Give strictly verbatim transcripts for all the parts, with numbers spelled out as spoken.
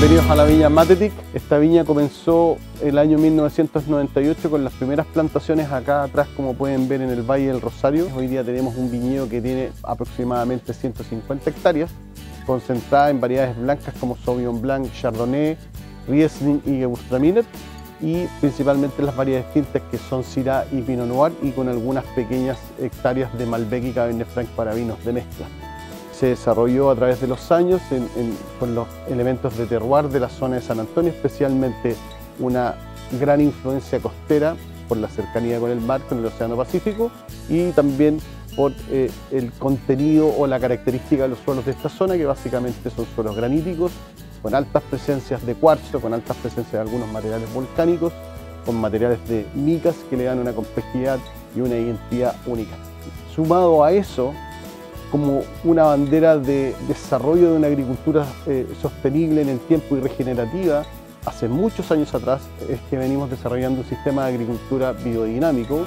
Bienvenidos a la viña Matetic. Esta viña comenzó el año mil novecientos noventa y ocho con las primeras plantaciones acá atrás, como pueden ver, en el Valle del Rosario. Hoy día tenemos un viñedo que tiene aproximadamente ciento cincuenta hectáreas, concentrada en variedades blancas como Sauvignon Blanc, Chardonnay, Riesling y Gewürztraminer, y principalmente las variedades tintas que son Syrah y Pinot Noir, y con algunas pequeñas hectáreas de Malbec y Cabernet Franc para vinos de mezcla. Se desarrolló a través de los años en, en, con los elementos de terroir de la zona de San Antonio, especialmente una gran influencia costera por la cercanía con el mar, con el Océano Pacífico, y también por eh, el contenido o la característica de los suelos de esta zona, que básicamente son suelos graníticos, con altas presencias de cuarzo, con altas presencias de algunos materiales volcánicos, con materiales de micas que le dan una complejidad y una identidad única. Sumado a eso, como una bandera de desarrollo de una agricultura eh, sostenible en el tiempo y regenerativa, hace muchos años atrás es que venimos desarrollando un sistema de agricultura biodinámico.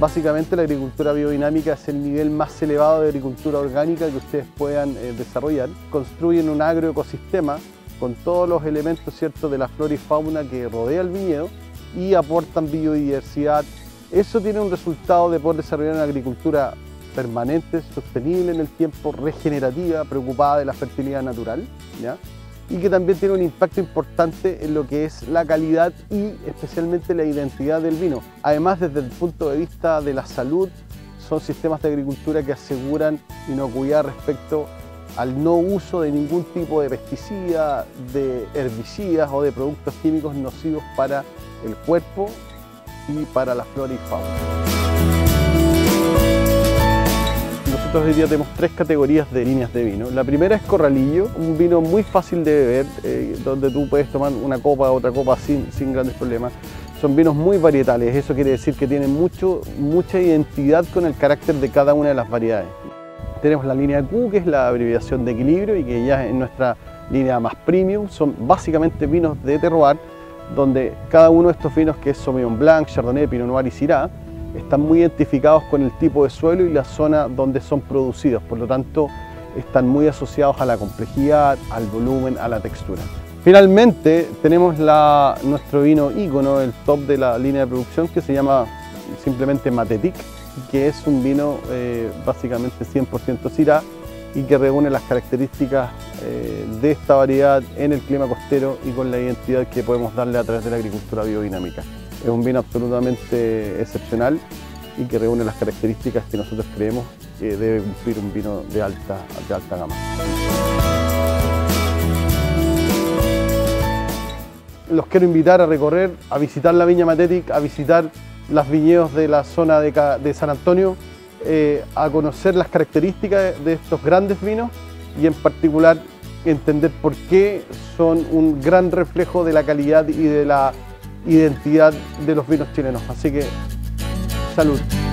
Básicamente, la agricultura biodinámica es el nivel más elevado de agricultura orgánica que ustedes puedan eh, desarrollar. Construyen un agroecosistema con todos los elementos, ¿cierto?, de la flora y fauna que rodea el viñedo, y aportan biodiversidad. Eso tiene un resultado de poder desarrollar una agricultura permanente, sostenible en el tiempo, regenerativa, preocupada de la fertilidad natural, ¿ya? Y que también tiene un impacto importante en lo que es la calidad y especialmente la identidad del vino. Además, desde el punto de vista de la salud, son sistemas de agricultura que aseguran inocuidad respecto al no uso de ningún tipo de pesticida, de herbicidas o de productos químicos nocivos para el cuerpo y para la flora y fauna. Nosotros hoy día tenemos tres categorías de líneas de vino. La primera es Corralillo, un vino muy fácil de beber, eh, donde tú puedes tomar una copa, otra copa sin, sin grandes problemas. Son vinos muy varietales, eso quiere decir que tienen mucho, mucha identidad con el carácter de cada una de las variedades. Tenemos la línea Q, que es la abreviación de equilibrio, y que ya es nuestra línea más premium. Son básicamente vinos de terroir, donde cada uno de estos vinos, que es Sauvignon Blanc, Chardonnay, Pinot Noir y Syrah, están muy identificados con el tipo de suelo y la zona donde son producidos. Por lo tanto, están muy asociados a la complejidad, al volumen, a la textura. Finalmente, tenemos la, nuestro vino ícono, el top de la línea de producción, que se llama simplemente Matetic, que es un vino eh, básicamente cien por ciento Syrah, y que reúne las características eh, de esta variedad en el clima costero y con la identidad que podemos darle a través de la agricultura biodinámica. Es un vino absolutamente excepcional y que reúne las características que nosotros creemos que debe cumplir un vino de alta, de alta gama. Los quiero invitar a recorrer, a visitar la viña Matetic, a visitar los viñedos de la zona de, de San Antonio, Eh, a conocer las características de estos grandes vinos, y en particular entender por qué son un gran reflejo de la calidad y de la identidad de los vinos chilenos. Así que, salud.